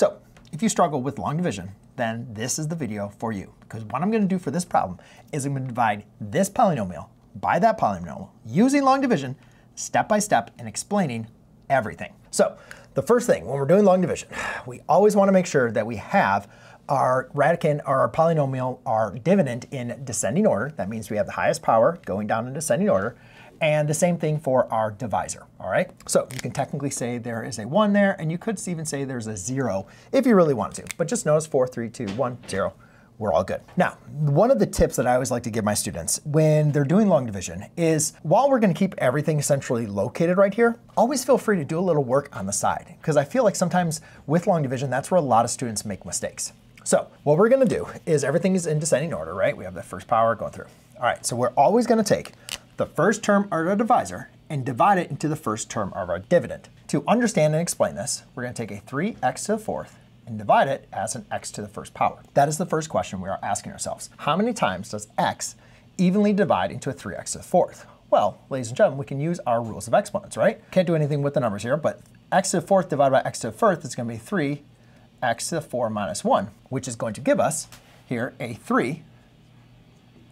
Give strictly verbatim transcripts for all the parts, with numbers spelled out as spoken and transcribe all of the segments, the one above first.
So if you struggle with long division, then this is the video for you, because what I'm going to do for this problem is I'm going to divide this polynomial by that polynomial using long division step by step and explaining everything. So the first thing when we're doing long division, we always want to make sure that we have our radicand or our polynomial, our dividend in descending order. That means we have the highest power going down in descending order. And the same thing for our divisor, all right? So you can technically say there is a one there, and you could even say there's a zero if you really want to. But just notice four, three, two, one, zero. We're all good. Now, one of the tips that I always like to give my students when they're doing long division is, while we're going to keep everything centrally located right here, always feel free to do a little work on the side, because I feel like sometimes with long division, that's where a lot of students make mistakes. So what we're going to do is, everything is in descending order, right? We have the first power going through. All right, so we're always going to take the first term of our divisor and divide it into the first term of our dividend. To understand and explain this, we're going to take a three x to the fourth and divide it as an x to the first power. That is the first question we are asking ourselves. How many times does x evenly divide into a three x to the fourth? Well, ladies and gentlemen, we can use our rules of exponents, right? Can't do anything with the numbers here, but x to the fourth divided by x to the fourth is going to be three x to the four minus one, which is going to give us here a three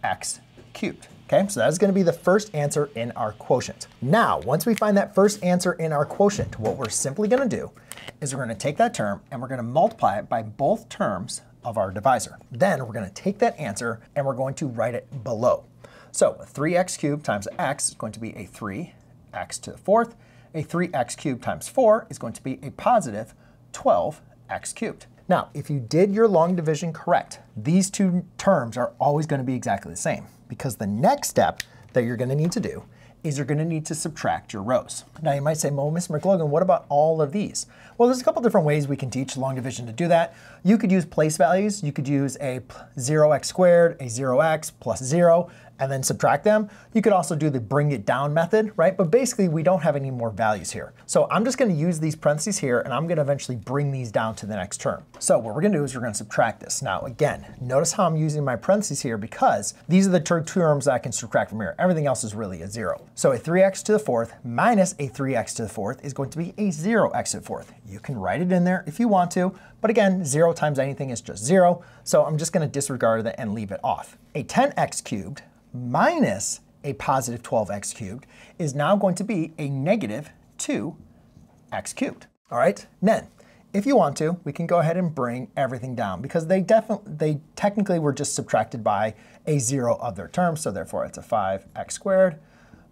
x cubed. Okay, so that is going to be the first answer in our quotient. Now, once we find that first answer in our quotient, what we're simply going to do is we're going to take that term and we're going to multiply it by both terms of our divisor. Then we're going to take that answer and we're going to write it below. So three x cubed times x is going to be a three x to the fourth. A three x cubed times four is going to be a positive twelve x cubed. Now, if you did your long division correct, these two terms are always going to be exactly the same, because the next step that you're going to need to do is you're going to need to subtract your rows. Now you might say, well, Mister McLogan, what about all of these? Well, there's a couple different ways we can teach long division to do that. You could use place values. You could use a zero x squared, a zero x plus zero, and then subtract them. You could also do the bring it down method, right? But basically we don't have any more values here. So I'm just going to use these parentheses here, and I'm going to eventually bring these down to the next term. So what we're going to do is we're going to subtract this. Now again, notice how I'm using my parentheses here, because these are the two terms that I can subtract from here. Everything else is really a zero. So a three x to the fourth minus a three x to the fourth is going to be a zero x to the fourth. You can write it in there if you want to, but again, zero times anything is just zero. So I'm just going to disregard that and leave it off. A ten x cubed minus a positive twelve x cubed is now going to be a negative two x cubed. All right, then if you want to, we can go ahead and bring everything down, because they definitely, they technically were just subtracted by a zero of their term. So therefore it's a five x squared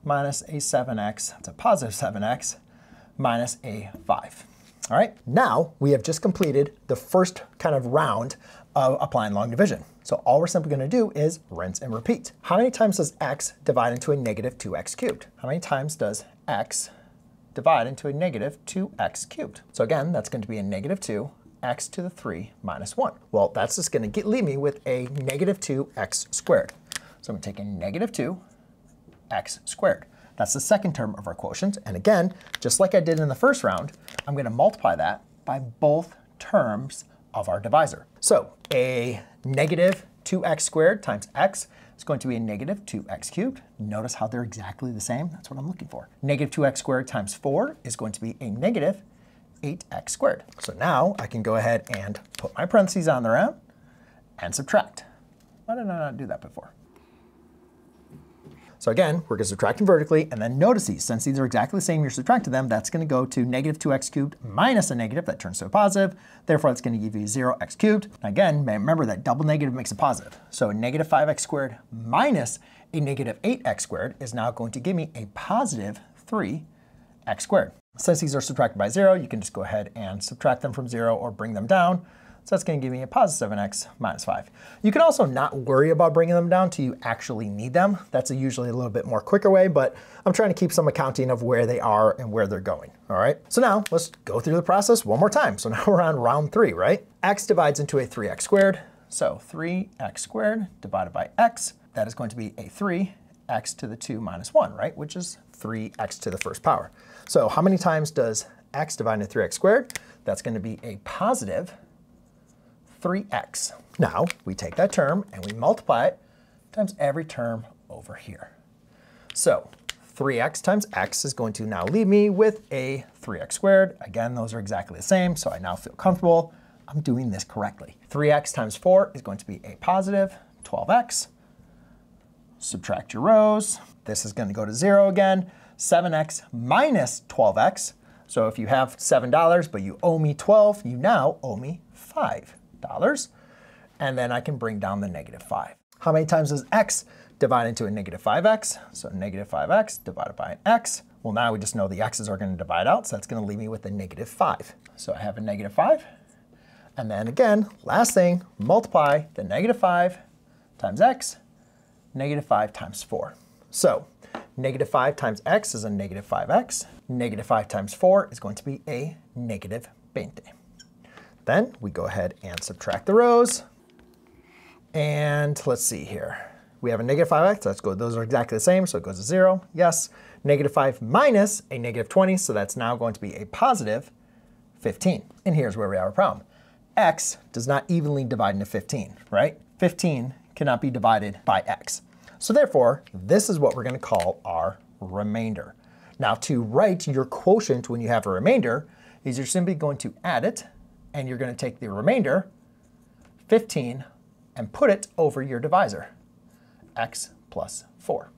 minus a seven x, that's a positive seven x, minus a five. All right, now we have just completed the first kind of round of applying long division. So all we're simply going to do is rinse and repeat. How many times does x divide into a negative two x cubed? How many times does x divide into a negative two x cubed? So again, that's going to be a negative two x to the three minus one. Well, that's just going to leave me with a negative two x squared. So I'm going to take a negative two x squared. That's the second term of our quotient. And again, just like I did in the first round, I'm going to multiply that by both terms of our divisor. So a negative two x squared times x is going to be a negative two x cubed. Notice how they're exactly the same. That's what I'm looking for. Negative two x squared times four is going to be a negative eight x squared. So now I can go ahead and put my parentheses on the round and subtract. Why did I not do that before? So again, we're going to subtract them vertically, and then notice these, since these are exactly the same, you're subtracting them, that's going to go to negative two x cubed minus a negative, that turns to a positive, therefore it's going to give you zero x cubed. Again, remember that double negative makes a positive. So a negative five x squared minus a negative eight x squared is now going to give me a positive three x squared. Since these are subtracted by zero, you can just go ahead and subtract them from zero or bring them down. So that's going to give me a positive seven x minus five. You can also not worry about bringing them down till you actually need them. That's a usually a little bit more quicker way, but I'm trying to keep some accounting of where they are and where they're going. All right. So now let's go through the process one more time. So now we're on round three, right? X divides into a three x squared. So three x squared divided by x, that is going to be a three x to the two minus one, right? Which is three x to the first power. So how many times does x divide into three x squared? That's going to be a positive three x. Now we take that term and we multiply it times every term over here. So three x times x is going to now leave me with a three x squared. Again, those are exactly the same, so I now feel comfortable I'm doing this correctly. three x times four is going to be a positive twelve x. Subtract your rows. This is going to go to zero again. seven x minus twelve x. So if you have seven dollars but you owe me twelve, you now owe me five dollars. And then I can bring down the negative five. How many times does x divide into a negative five x? So negative five x divided by an x. Well, now we just know the x's are going to divide out, so that's going to leave me with a negative five. So I have a negative five. And then again, last thing, multiply the negative five times x, negative five times four. So negative five times x is a negative five x. Negative five times four is going to be a negative twenty. Then we go ahead and subtract the rows. And let's see here. We have a negative five x, let's go, those are exactly the same, so it goes to zero, yes. Negative five minus a negative twenty, so that's now going to be a positive fifteen. And here's where we have a problem. X does not evenly divide into fifteen, right? fifteen cannot be divided by x. So therefore, this is what we're going to call our remainder. Now to write your quotient when you have a remainder is you're simply going to add it, and you're going to take the remainder, fifteen, and put it over your divisor. X plus four.